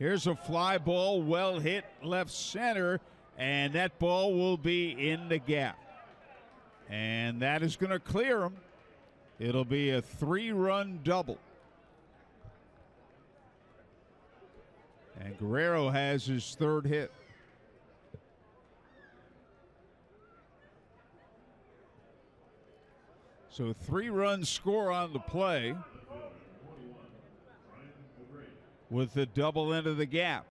Here's a fly ball, well hit left center, and that ball will be in the gap. And that is going to clear him. It'll be a three-run double. And Guerrero has his third hit. So three-run score on the play with the double into the gap.